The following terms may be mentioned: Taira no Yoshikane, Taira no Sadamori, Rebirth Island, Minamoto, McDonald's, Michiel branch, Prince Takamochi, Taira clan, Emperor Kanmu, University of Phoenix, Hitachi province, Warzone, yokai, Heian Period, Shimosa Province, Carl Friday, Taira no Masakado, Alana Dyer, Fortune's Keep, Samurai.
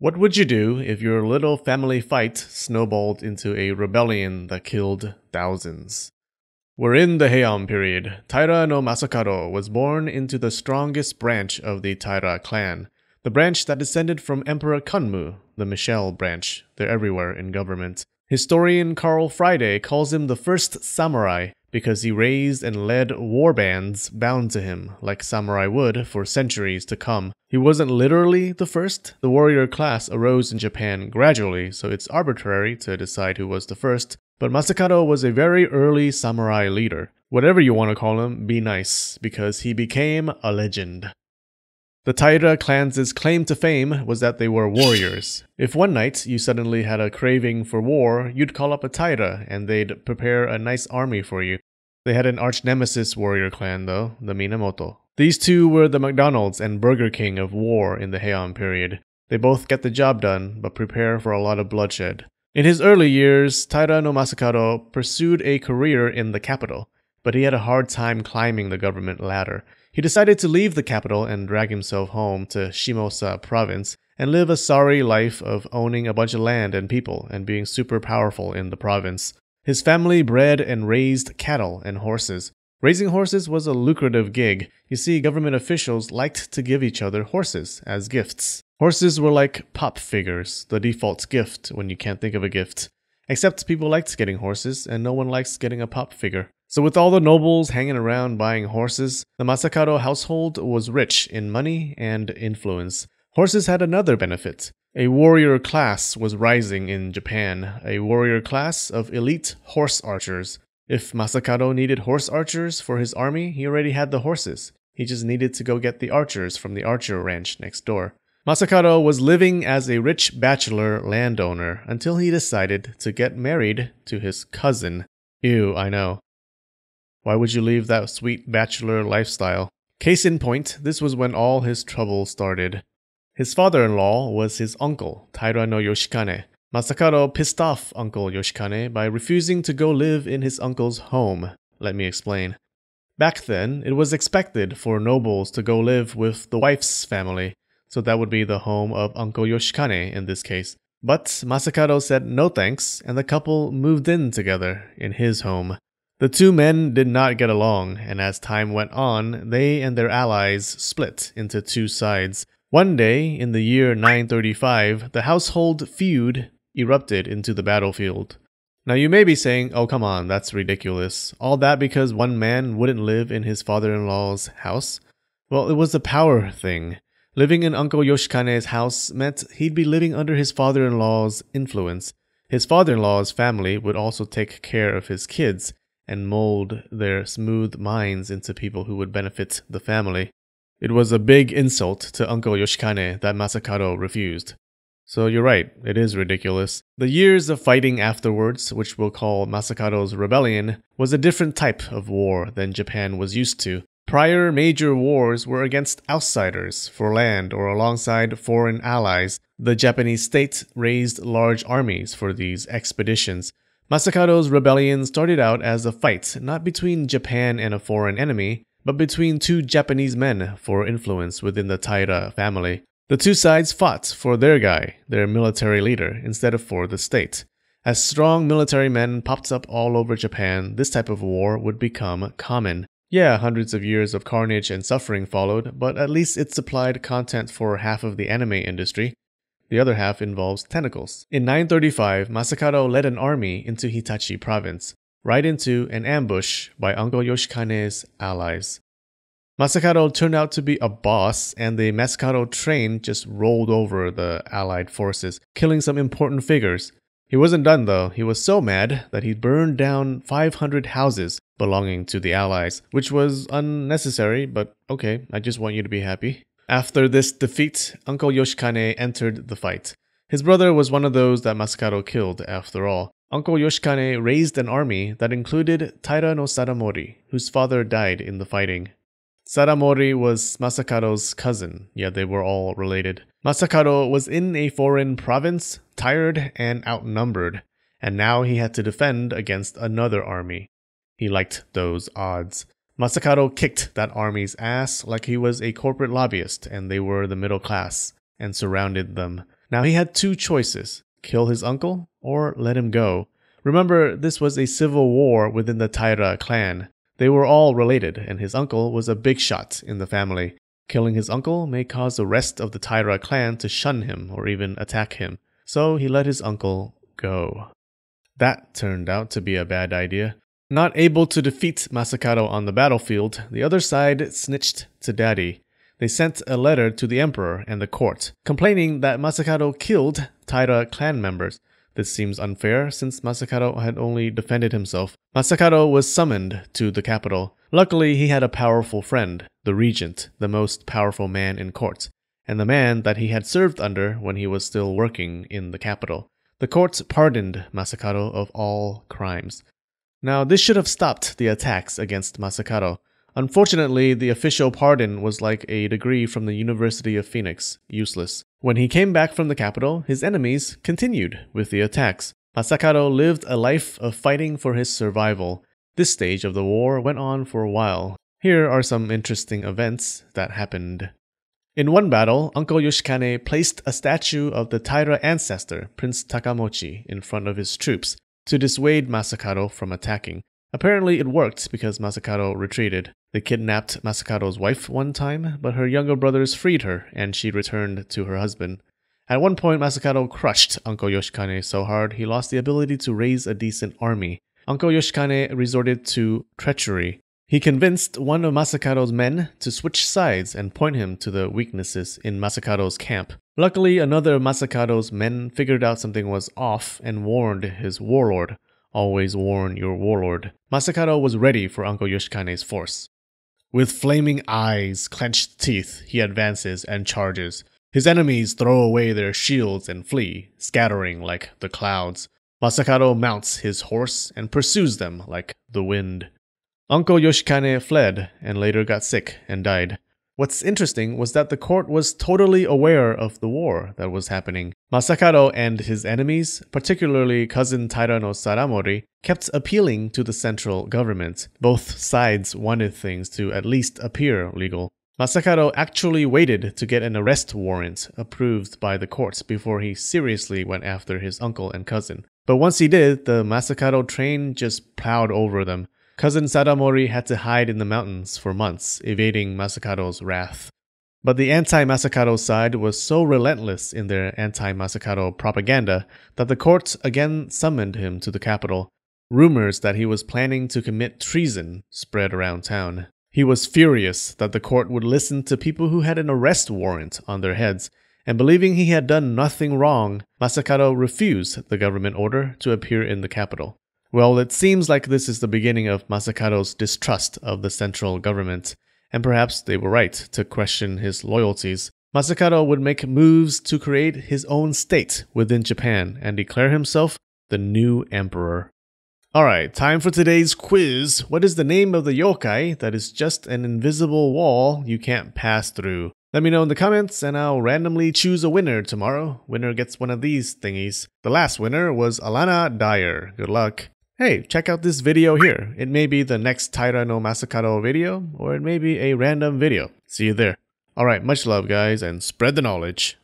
What would you do if your little family fight snowballed into a rebellion that killed thousands? We're in the Heian period. Taira no Masakado was born into the strongest branch of the Taira clan, the branch that descended from Emperor Kanmu, the Michiel branch. They're everywhere in government. Historian Carl Friday calls him the first samurai because he raised and led war bands bound to him, like samurai would, for centuries to come. He wasn't literally the first. The warrior class arose in Japan gradually, so it's arbitrary to decide who was the first. But Masakado was a very early samurai leader. Whatever you want to call him, be nice, because he became a legend. The Taira clans' claim to fame was that they were warriors. If one night you suddenly had a craving for war, you'd call up a Taira and they'd prepare a nice army for you. They had an arch-nemesis warrior clan though, the Minamoto. These two were the McDonald's and Burger King of war in the Heian period. They both get the job done, but prepare for a lot of bloodshed. In his early years, Taira no Masakado pursued a career in the capital, but he had a hard time climbing the government ladder. He decided to leave the capital and drag himself home to Shimosa province and live a sorry life of owning a bunch of land and people and being super powerful in the province. His family bred and raised cattle and horses. Raising horses was a lucrative gig. You see, government officials liked to give each other horses as gifts. Horses were like pop figures, the default gift when you can't think of a gift. Except people liked getting horses and no one likes getting a pop figure. So with all the nobles hanging around buying horses, the Masakado household was rich in money and influence. Horses had another benefit. A warrior class was rising in Japan, a warrior class of elite horse archers. If Masakado needed horse archers for his army, he already had the horses. He just needed to go get the archers from the archer ranch next door. Masakado was living as a rich bachelor landowner until he decided to get married to his cousin. Ew, I know. Why would you leave that sweet bachelor lifestyle? Case in point, this was when all his trouble started. His father-in-law was his uncle, Taira no Yoshikane. Masakado pissed off Uncle Yoshikane by refusing to go live in his uncle's home. Let me explain. Back then, it was expected for nobles to go live with the wife's family, so that would be the home of Uncle Yoshikane in this case. But Masakado said no thanks, and the couple moved in together in his home. The two men did not get along, and as time went on, they and their allies split into two sides. One day, in the year 935, the household feud erupted into the battlefield. Now you may be saying, oh come on, that's ridiculous. All that because one man wouldn't live in his father-in-law's house? Well, it was a power thing. Living in Uncle Yoshikane's house meant he'd be living under his father-in-law's influence. His father-in-law's family would also take care of his kids and mold their smooth minds into people who would benefit the family. It was a big insult to Uncle Yoshikane that Masakado refused. So you're right, it is ridiculous. The years of fighting afterwards, which we'll call Masakado's rebellion, was a different type of war than Japan was used to. Prior major wars were against outsiders for land or alongside foreign allies. The Japanese state raised large armies for these expeditions. Masakado's rebellion started out as a fight not between Japan and a foreign enemy, but between two Japanese men for influence within the Taira family. The two sides fought for their guy, their military leader, instead of for the state. As strong military men popped up all over Japan, this type of war would become common. Yeah, hundreds of years of carnage and suffering followed, but at least it supplied content for half of the anime industry. The other half involves tentacles. In 935, Masakado led an army into Hitachi province, right into an ambush by Uncle Yoshikane's allies. Masakado turned out to be a boss, and the Masakado train just rolled over the allied forces, killing some important figures. He wasn't done though. He was so mad that he burned down 500 houses belonging to the allies, which was unnecessary, but okay, I just want you to be happy. After this defeat, Uncle Yoshikane entered the fight. His brother was one of those that Masakado killed, after all. Uncle Yoshikane raised an army that included Taira no Sadamori, whose father died in the fighting. Sadamori was Masakado's cousin. Yeah, they were all related. Masakado was in a foreign province, tired and outnumbered, and now he had to defend against another army. He liked those odds. Masakado kicked that army's ass like he was a corporate lobbyist and they were the middle class, and surrounded them. Now he had two choices, kill his uncle or let him go. Remember, this was a civil war within the Taira clan. They were all related, and his uncle was a big shot in the family. Killing his uncle may cause the rest of the Taira clan to shun him or even attack him, so he let his uncle go. That turned out to be a bad idea. Not able to defeat Masakado on the battlefield, the other side snitched to Daddy. They sent a letter to the emperor and the court, complaining that Masakado killed Taira clan members. This seems unfair since Masakado had only defended himself. Masakado was summoned to the capital. Luckily, he had a powerful friend, the regent, the most powerful man in court, and the man that he had served under when he was still working in the capital. The court pardoned Masakado of all crimes. Now, this should have stopped the attacks against Masakado. Unfortunately, the official pardon was like a degree from the University of Phoenix, useless. When he came back from the capital, his enemies continued with the attacks. Masakado lived a life of fighting for his survival. This stage of the war went on for a while. Here are some interesting events that happened. In one battle, Uncle Yoshikane placed a statue of the Taira ancestor, Prince Takamochi, in front of his troops to dissuade Masakado from attacking. Apparently, it worked because Masakado retreated. They kidnapped Masakado's wife one time, but her younger brothers freed her and she returned to her husband. At one point, Masakado crushed Uncle Yoshikane so hard he lost the ability to raise a decent army. Uncle Yoshikane resorted to treachery. He convinced one of Masakado's men to switch sides and point him to the weaknesses in Masakado's camp. Luckily, another of Masakado's men figured out something was off and warned his warlord. Always warn your warlord. Masakado was ready for Uncle Yoshikane's force. With flaming eyes, clenched teeth, he advances and charges. His enemies throw away their shields and flee, scattering like the clouds. Masakado mounts his horse and pursues them like the wind. Uncle Yoshikane fled and later got sick and died. What's interesting was that the court was totally aware of the war that was happening. Masakado and his enemies, particularly cousin Taira no Sadamori, kept appealing to the central government. Both sides wanted things to at least appear legal. Masakado actually waited to get an arrest warrant approved by the courts before he seriously went after his uncle and cousin. But once he did, the Masakado train just plowed over them. Cousin Sadamori had to hide in the mountains for months, evading Masakado's wrath. But the anti-Masakado side was so relentless in their anti-Masakado propaganda that the court again summoned him to the capital. Rumors that he was planning to commit treason spread around town. He was furious that the court would listen to people who had an arrest warrant on their heads, and believing he had done nothing wrong, Masakado refused the government order to appear in the capital. Well, it seems like this is the beginning of Masakado's distrust of the central government, and perhaps they were right to question his loyalties. Masakado would make moves to create his own state within Japan and declare himself the new emperor. Alright, time for today's quiz. What is the name of the yokai that is just an invisible wall you can't pass through? Let me know in the comments and I'll randomly choose a winner tomorrow. Winner gets one of these thingies. The last winner was Alana Dyer. Good luck. Hey, check out this video here. It may be the next Taira no Masakado video, or it may be a random video. See you there. Alright, much love guys, and spread the knowledge.